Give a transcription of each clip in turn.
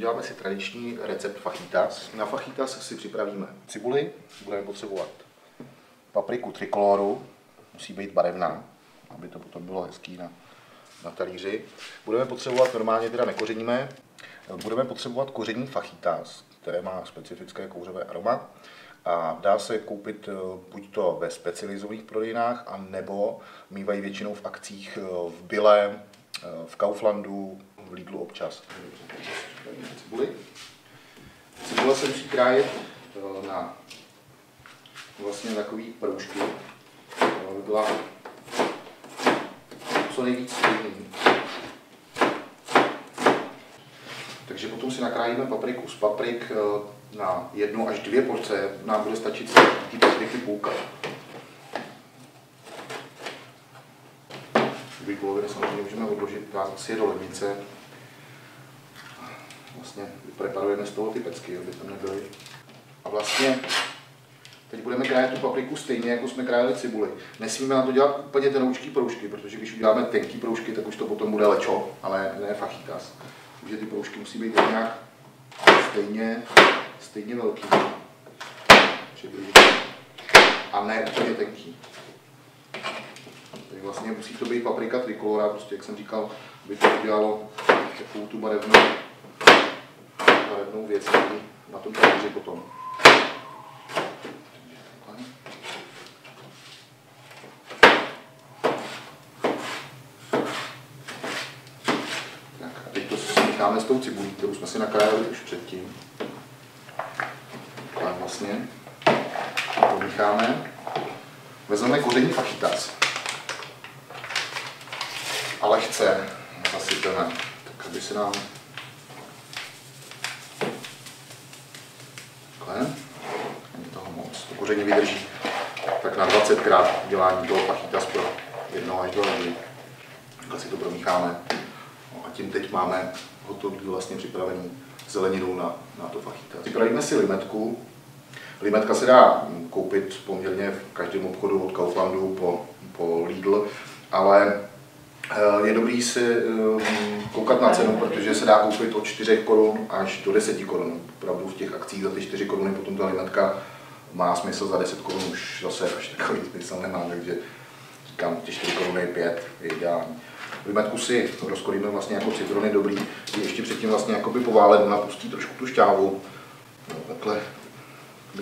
Uděláme si tradiční recept fajitas. Na fajitas si připravíme cibuli, budeme potřebovat papriku trikoloru, musí být barevná, aby to potom bylo hezký na talíři. Budeme potřebovat, normálně teda nekořeníme, budeme potřebovat koření fajitas, které má specifické kouřové aroma. A dá se koupit buď to ve specializovaných prodejnách, a nebo mývají většinou v akcích v Bille, v Kauflandu, v Lidlu občas. Cibule se musí krájet na vlastně takové proužky, aby byla co nejvíc stejný. Takže potom si nakrájíme papriku. Z paprik na 1 až 2 porce nám bude stačit ty papriky půlka. Druhý poloviny samozřejmě můžeme odložit, dát si je do lednice. Vlastně preparujeme z toho ty pecky, aby tam nebyly. A vlastně teď budeme krájet tu papriku stejně, jako jsme krájeli cibuli. Nesmíme na to dělat úplně tenoučký proužky, protože když uděláme tenký proužky, tak už to potom bude lečo, ale ne fajitas. Takže ty proužky musí být nějak stejně velký. A ne úplně tenký. Takže vlastně musí to být paprika trikolora, prostě jak jsem říkal, by to udělalo takovou tu barevnou věc na tom talíři potom. Tak a teď to smícháme s tou cibulí, kterou jsme si nakrájeli už předtím. Tak vlastně pomícháme. Vezmeme koření fajitas. A lehce zasypeme, tak aby se nám takhle, není toho moc, to koření vydrží tak na 20krát dělání toho fajitas pro 1 až 2 lidi. Takhle si to promícháme, no a tím teď máme hotový vlastně připravený zeleninu na to fajitas. Připravíme si limetku. Limetka se dá koupit poměrně v každém obchodu od Kauflandu po Lidl, ale je dobrý si koukat na cenu, protože se dá koupit od 4 Kč až do 10 Kč. Opravdu v těch akcích za ty 4 Kč potom ta limetka má smysl, za 10 Kč už zase až takový smysl nemá, takže říkám, ty 4 Kč 5 je ideální. Limetku si rozkolíme vlastně jako citrony, dobrý, ještě předtím vlastně jakoby poválet, ona pustí trošku tu šťávu, no, takhle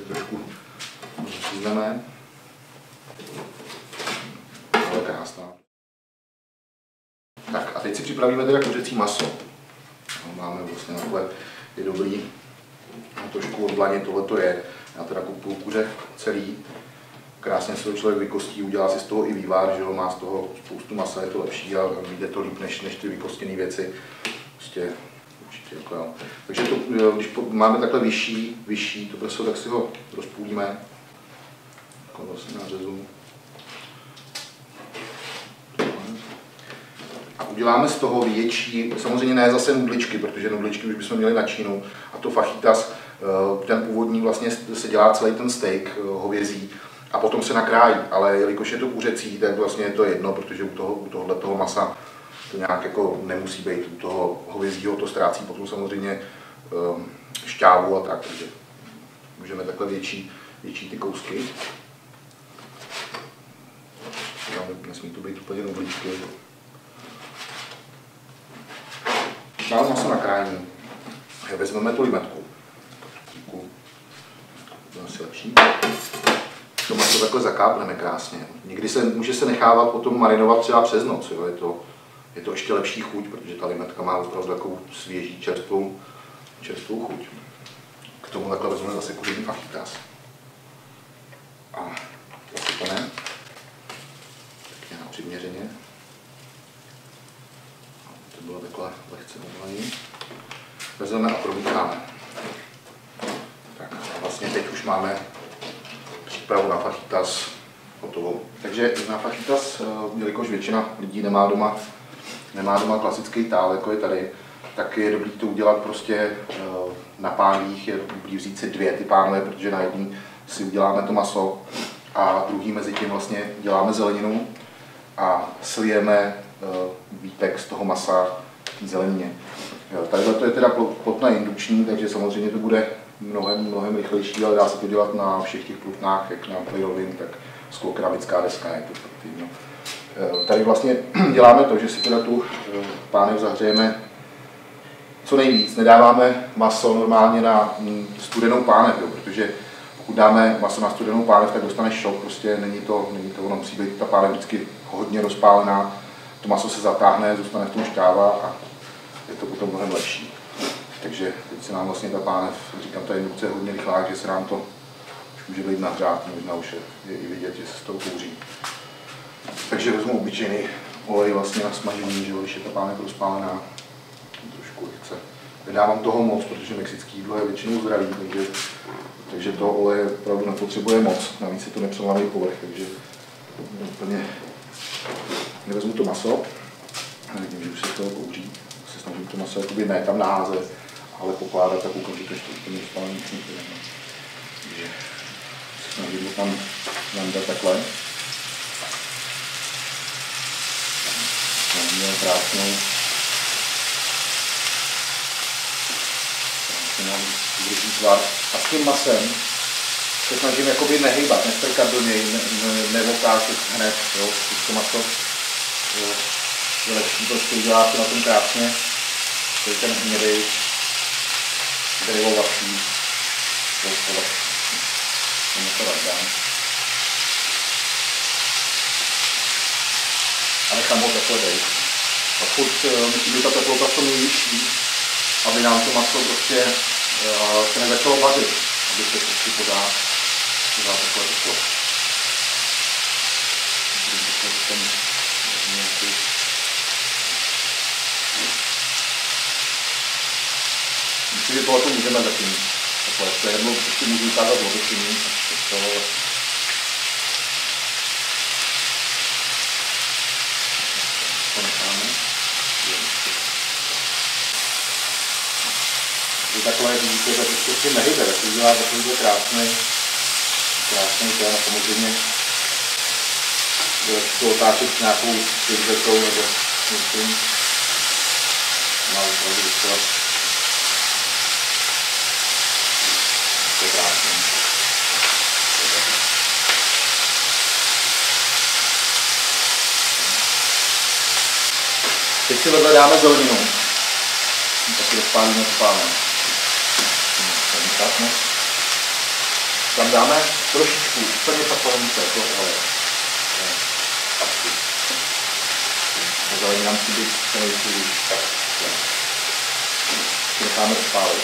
trošku rozřízneme, ale krásná. Tak a teď si připravíme teda kuřecí maso. Máme vlastně takhle, je dobrý trošku odblanit, tohle je. Já teda kupuju kuře celý, krásně se to člověk vykostí, udělá si z toho i vývar, že má z toho spoustu masa, je to lepší a vyjde to líp než ty vykostěné věci. Prostě, určitě jako jo. Takže to, když máme takhle vyšší to prso, tak si ho rozpůlíme. Takhle vlastně nařezu. Uděláme z toho větší, samozřejmě ne zase nudličky, protože nudličky už bychom měli na Čínu. A to fajitas, ten původní vlastně se dělá celý ten steak hovězí a potom se nakrájí, ale jelikož je to kuřecí, tak vlastně je to jedno, protože u tohoto masa to nějak jako nemusí být, u toho hovězího to ztrácí potom samozřejmě šťávu a tak, takže můžeme takhle větší ty kousky. Nesmí to být úplně nudličky. Máme maso na krájení. Vezmeme tu limetku. To je asi lepší. To maso takhle zakápneme krásně. Někdy se může nechávat potom marinovat třeba přes noc. Jo. Je to ještě lepší chuť, protože ta limetka má opravdu takovou svěží, čerstvou chuť. K tomu takhle vezmeme zase kuřený fajitas. A zasypeme. Tak nějak přiměřeně. To bylo takhle lehce umlaný. Vezmeme a promítáme. Tak vlastně teď už máme přípravu na fajitas hotovou. Takže na fajitas, jelikož většina lidí nemá doma klasický tál, jako je tady, tak je dobré to udělat prostě na pánvích, je dobré vzít si 2 ty pánve, protože na jedný si uděláme to maso a druhý mezi tím vlastně děláme zeleninu a slijeme výtek z toho masa v té zelenině. Takhle to je teda plotna indukční, takže samozřejmě to bude mnohem rychlejší, ale dá se to dělat na všech těch plotnách, jak na Playrovin, tak sklokeramická deska je to efektivní. Tady vlastně děláme to, že si teda tu pánev zahřejeme co nejvíc. Nedáváme maso normálně na studenou pánev, jo, protože pokud dáme maso na studenou pánev, tak dostaneš šok, prostě není to ono, musí být ta pánev vždycky hodně rozpálená, to maso se zatáhne, zůstane v tom šťáva a je to potom mnohem lepší. Takže teď se nám vlastně ta pánev, říkám, ta indukce je hodně rychlá, že se nám to už může být nahřát, možná už je i vidět, že se z toho kouří. Takže vezmu obyčejný olej vlastně na smažení, že když je ta pánev rozpálená, trošku chce. Nedávám toho moc, protože mexické jídlo je většinou zdravý, takže toho oleje opravdu nepotřebuje moc, navíc je to nepřelávají povrch, takže úplně nevezmu to maso, vidím, že už se z toho kouří. Se snažím to maso jakoby ne tam naházet, ale pokládat tak okamžitě, že to úplně rozpálené nic nejde. Takže se snažím ho tam nandat takhle. Měl krásnou drží tvar. A s tím masem se snažím jakoby nehýbat, nestrkat do něj, nevokáčet hned, jo, to maso je lepší, prostě udělá to na tom krásně, to je ten hnědej, derivovací, to je to lepší. A nechám ho takhle dejt. A furt musí být ta teplota co nejvyšší, aby nám to maso prostě se nezačalo vařit, aby se prostě podá takhle teplo. Myslím, že tohle to můžeme zatím. Takhle, to je jedno, prostě můžu ukázat logičení. Takhle vidíte, že to si nehybe, tak to udělá takovýhle krásný ten, a samozřejmě bude to otáčet s nějakou pětzetou nebo něčím. Má opravdu docela. To je krásný. Teď si vedle dáme zeleninu. Taky rozpálíme to pálem. Tam dáme trošičku úplně papronice, toho papky. Zelenina musí být co nejvíc, tak necháme spálit.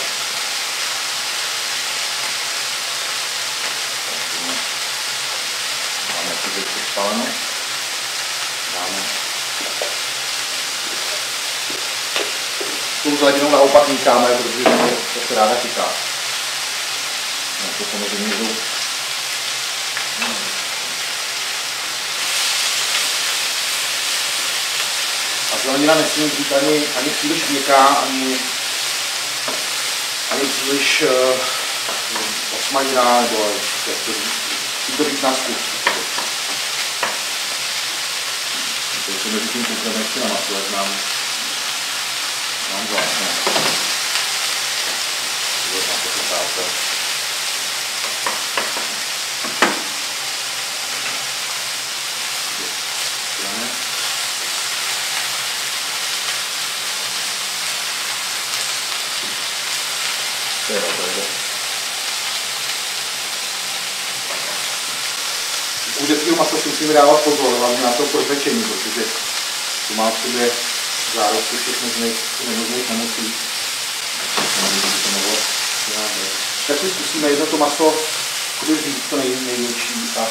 Máme ty věci spálené. Dáme tu zeleninou naopak mícháme, protože to se ráda chytá. To samozřejmě jdu. A zelenina nesmí být ani příliš měkká, ani příliš osmaněná, nebo jak to říct. Musí to být na zkus. Takže mezi tím koukneme ještě na maso, jak nám vlásne. Tohle nám to chytáte. U dětského masa si musíme dávat pozor, hlavně na to prořečení, protože to má v sobě zárodky všech možných nemocí. Tak si zkusíme jedno to maso, když říct to největší a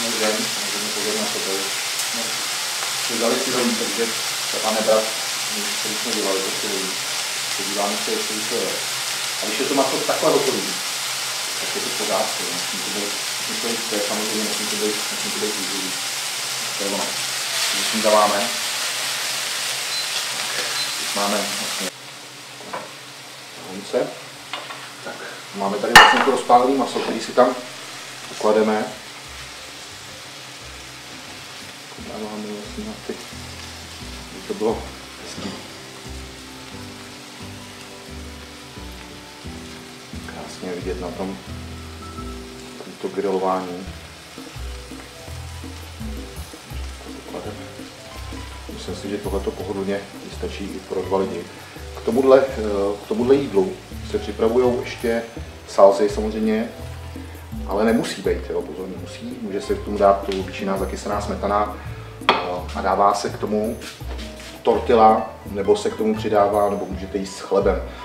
můžeme pozor na to. Jsme vzali si rovní, takže ta nebrat, který jsme dělali, podíváme se, jestli to je. A když je to maso takhle hotový, tak je to v pořádku. To je samozřejmě, musím to být výzvý. To je ono. Když tím dáváme, když máme vlastně honce, tak máme tady vlastně to rozpálené maso, který si tam uklademe. Dáváme vlastně na ty, aby to bylo hezký. krásně vidět na tom to grilování. Myslím si, že tohleto pohodlně stačí i pro dva lidi. K tomuhle jídlu se připravují ještě salsy samozřejmě, ale nemusí být, jo, pozor, nemusí. Může se k tomu dát tu většiná zakysaná smetana a dává se k tomu tortilla, nebo se k tomu přidává, nebo můžete jíst s chlebem.